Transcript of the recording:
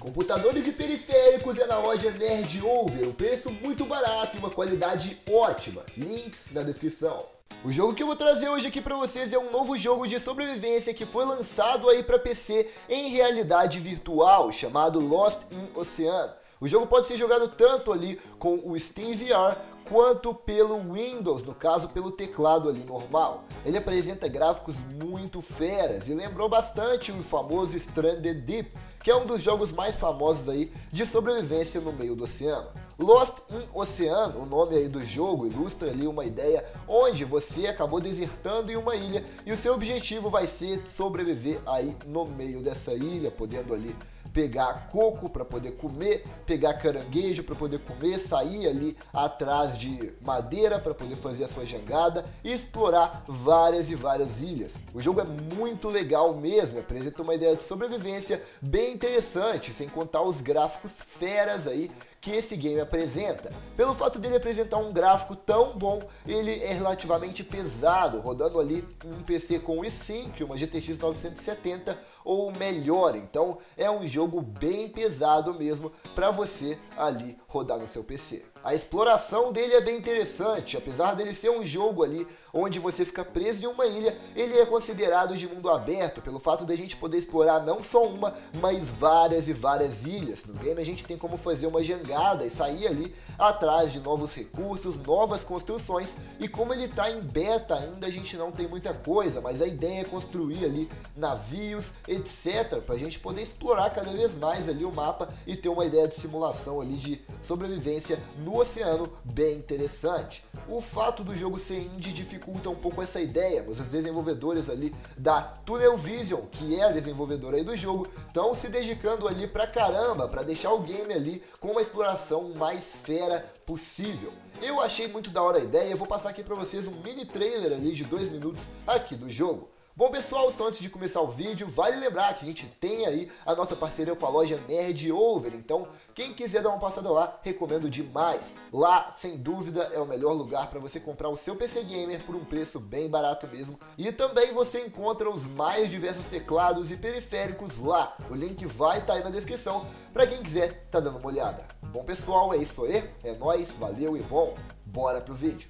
Computadores e periféricos é na loja Nerd Over, um preço muito barato e uma qualidade ótima. Links na descrição. O jogo que eu vou trazer hoje aqui pra vocês é um novo jogo de sobrevivência que foi lançado aí pra PC em realidade virtual, chamado Lost in Ocean. O jogo pode ser jogado tanto ali com o Steam VR, quanto pelo Windows, no caso pelo teclado ali normal. Ele apresenta gráficos muito feras e lembrou bastante o famoso Stranded Deep, que é um dos jogos mais famosos aí de sobrevivência no meio do oceano. Lost in Ocean, o nome aí do jogo, ilustra ali uma ideia onde você acabou desertando em uma ilha e o seu objetivo vai ser sobreviver aí no meio dessa ilha, podendo ali pegar coco para poder comer, pegar caranguejo para poder comer, sair ali atrás de madeira para poder fazer a sua jangada e explorar várias e várias ilhas. O jogo é muito legal mesmo, apresenta uma ideia de sobrevivência bem interessante, sem contar os gráficos feras aí que esse game apresenta. Pelo fato dele apresentar um gráfico tão bom, ele é relativamente pesado, rodando ali um PC com i5, uma GTX 970 ou melhor. Então é um jogo bem pesado mesmo para você ali rodar no seu PC. A exploração dele é bem interessante, apesar dele ser um jogo ali onde você fica preso em uma ilha, ele é considerado de mundo aberto, pelo fato de a gente poder explorar não só uma, mas várias e várias ilhas. No game a gente tem como fazer uma jangada e sair ali atrás de novos recursos, novas construções, e como ele está em beta ainda a gente não tem muita coisa, mas a ideia é construir ali navios, etc, para a gente poder explorar cada vez mais ali o mapa e ter uma ideia de simulação ali de sobrevivência no oceano bem interessante. O fato do jogo ser indie dificulta um pouco essa ideia, mas os desenvolvedores ali da Tunnel Vision, que é a desenvolvedora aí do jogo, estão se dedicando ali pra caramba para deixar o game ali com uma exploração mais fera possível. Eu achei muito da hora a ideia, eu vou passar aqui pra vocês um mini trailer ali de 2 minutos aqui do jogo. Bom pessoal, só antes de começar o vídeo, vale lembrar que a gente tem aí a nossa parceria com a loja Nerd Over, então quem quiser dar uma passada lá, recomendo demais. Lá, sem dúvida, é o melhor lugar para você comprar o seu PC Gamer por um preço bem barato mesmo. E também você encontra os mais diversos teclados e periféricos lá. O link vai estar aí na descrição para quem quiser tá dando uma olhada. Bom pessoal, é isso aí, é nóis, valeu e bom, bora pro vídeo.